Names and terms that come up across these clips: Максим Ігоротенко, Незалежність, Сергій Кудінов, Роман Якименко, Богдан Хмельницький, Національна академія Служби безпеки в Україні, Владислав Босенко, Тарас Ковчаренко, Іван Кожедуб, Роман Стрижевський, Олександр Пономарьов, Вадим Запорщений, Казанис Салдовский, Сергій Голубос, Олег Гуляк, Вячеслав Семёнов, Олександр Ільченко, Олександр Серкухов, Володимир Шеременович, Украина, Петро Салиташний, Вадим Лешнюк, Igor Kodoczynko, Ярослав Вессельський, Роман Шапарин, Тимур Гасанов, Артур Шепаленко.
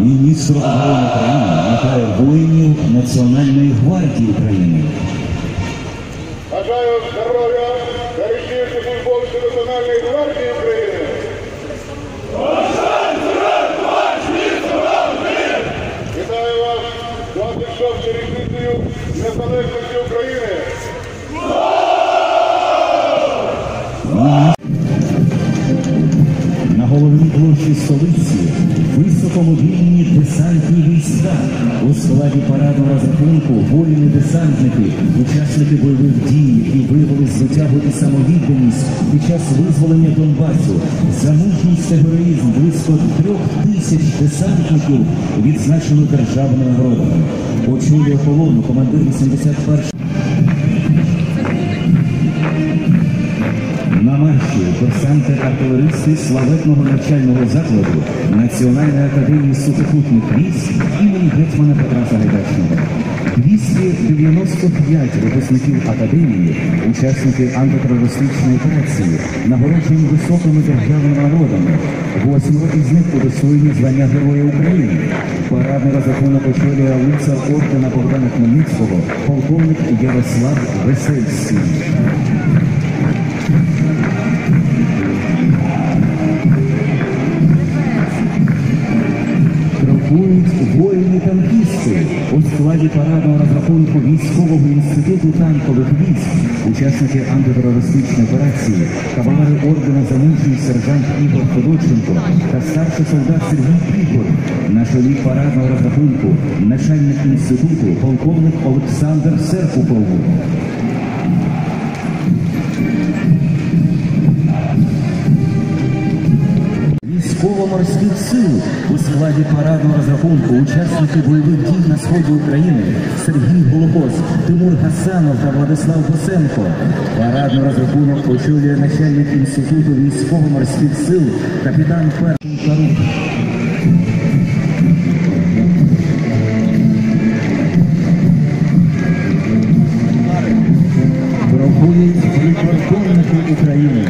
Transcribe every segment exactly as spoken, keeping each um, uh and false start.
Міністр оборони України вітає воїнів Національної гвардії України. Бажаю здоров'я дорогих службовців Національної гвардії України. Вітаю вас з двадцять шостою річницею незалежності України. На головній площі столиці високомобільні десантні війська. У складі парадного розрахунку воїни-десантники, учасники бойових дій, які виявили звитягу і самовідданість під час визволення Донбасу. За мужність та героїзм близько трьох тисяч десантників відзначено державною нагородою. Очолює колону командир вісімдесят першої. На марші курсанти-артилеристи славетного навчального закладу Національної академії сухопутних військ імені Гетьмана Петра Салиташного. двісті дев'яносто п'ять випускників академії, учасники антитерористичної операції, нагороджені високими державними нагородами. Восьмеро із них удостоєні звання Героя України. Парадний розрахунок очолює лицар ордена Богдана Хмельницького полковник Ярослав Вессельський. Воїни-танкісти, ось складі парадного розрахунку військового інституту танкових військ, учасники антитерористичної операції, кавалери ордена Занурзин сержант Igor Kodoczynko та старший солдат Сергій Кудінов. Наш лід парадного розрахунку начальник інституту полковник Олександр Серкухов. Військово-морських сил у складі парадного розрахунку учасники бойових дій на сході України Сергій Голубос, Тимур Гасанов та Владислав Босенко. Парадний розрахунок очолює начальник інституту військово-морських сил капітан перший Шарук. Рахують прикордонники України.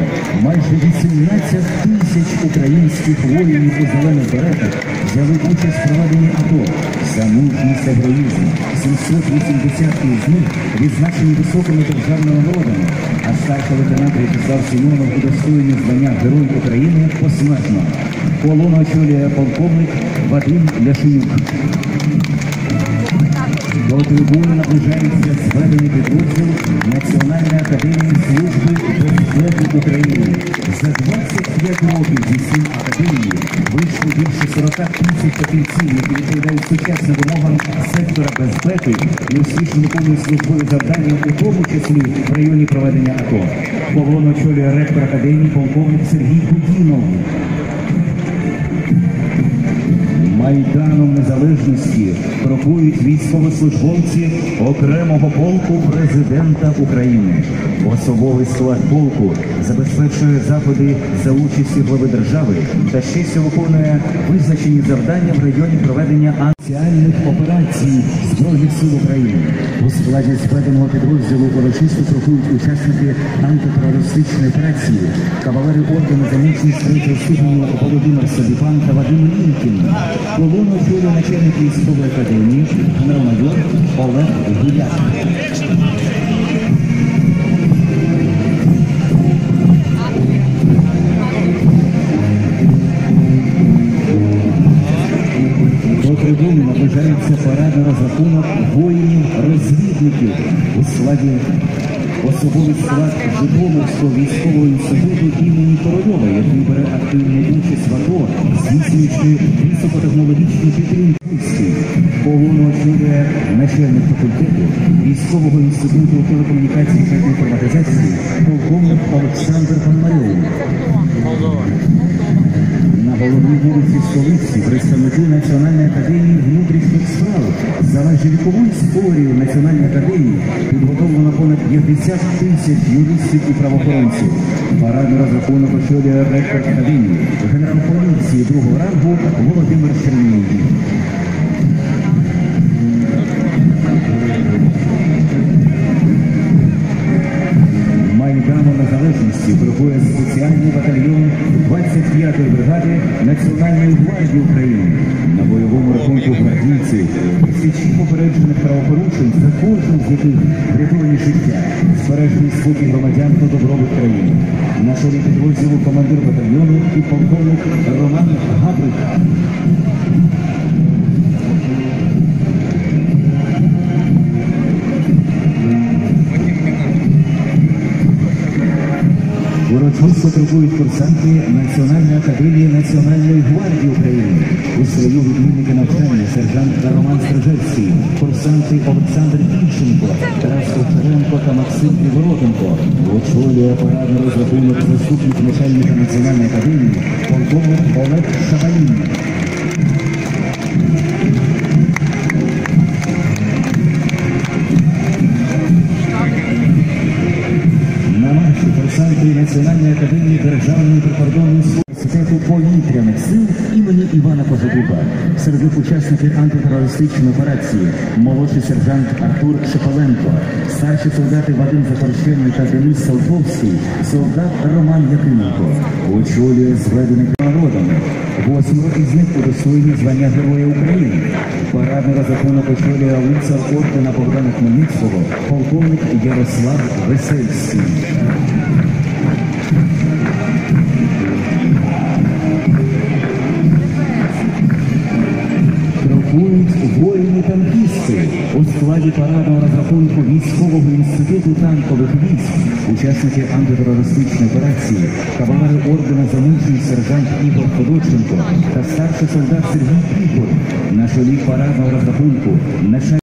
Майже вісімнадцять тисяч українських воїнів у зелених беретах взяли участь в проведенні АТО. За мужність героїзму сімсот вісімдесят із них відзначені високими державними нагородами, а старший лейтенант Вячеслав Семёнов удостоєний звання Герой України посмертно. Колону очолює полковник Вадим Лешнюк. До трибуни наближається зведений підрозділ Національної академії Служби безпеки в Україні. За двадцять п'ять років зі сім академії вийшло більше сорока тисяч фахівців, які відповідають сучасним вимогам сектора безпеки і успішно виконують службові завдання, у тому числі в районі проведення АТО. Колону очолює ректор академії полковник Сергій Кудінов. Майданом Незалежності крокують військовослужбовці окремого полку президента України. Особовий склад полку забезпечує заходи за участі голови держави та щастя виконує визначені завдання в районі проведення антиальних операцій Збройних сил України. У складі зведеного підрозділу урочисто крокують учасники антитерористичної операції, кавалери ордена Занурзин третього ступеня Володимир Шеременович та Вадим Лешнюк. Колону очолює начальник військової академії генерал-майор Олег Гуляк. До трибуни наближається парадний розрахунок воїнів-розвідників у складі особовий склад Житомирського військового інституту імені Корольова, який бере активну участь в АТО, здійснюючи високотехнологічну підтримку. Колону очолює начальник факультету Військового інституту телекомунікацій та інформатизації полковник Олександр Пономарьов. На головній вулиці столиці представники Національної академії внутрішніх справ за межі вікової історії Національної академії підготовлено понад п'ятдесят тисяч юристів і правоохоронців. Парадний розрахунок очолює ректор академії генерал поліції другого рангу Володимир Шеременович. Майдану Незалежності прибує спеціальний батальйон двадцять п'ятої бригади Національної гвардії України. На бойовому рахунку гвардійці тисячі попереджених правопорушень, за кожним з яких врятовані життя, збережені спокій громадян та добробут країни. На чолі підрозділу командир батальйону і полковник Роман Шапарин. Урочисто трибують курсанти Національної академії Національної гвардії України. У строю відмінники навчання сержант Роман Стрижевський, курсанти Олександр Ільченко, Тарас Ковчаренко та Максим Ігоротенко. Очолює парадний розрахунок заступник начальника Національної академії полковник Олег Шапарин. Курсанти Національної академії Державної прикордонної служби повітряних сил імені Івана Кожедуба. Серед них учасники антитерористичної операції молодший сержант Артур Шепаленко, старші солдати Вадим Запорщений та Казанис Салдовский, солдат Роман Якименко. Очолює зведений народом. Восьмеро із них удостоєні звання Героя України. Парадний розрахунок очолює лицар ордена Богдана Хмельницького полковник Ярослав Вессельський. Крокують воїни-танкісти складі парадного розрахунку військового інституту танкових військ, учасники антитерористичної операції, кавалери ордена Занурзин сержант Igor Kodoczynko та старший солдат Сергій Кудінов. На шолі парадного розрахунку на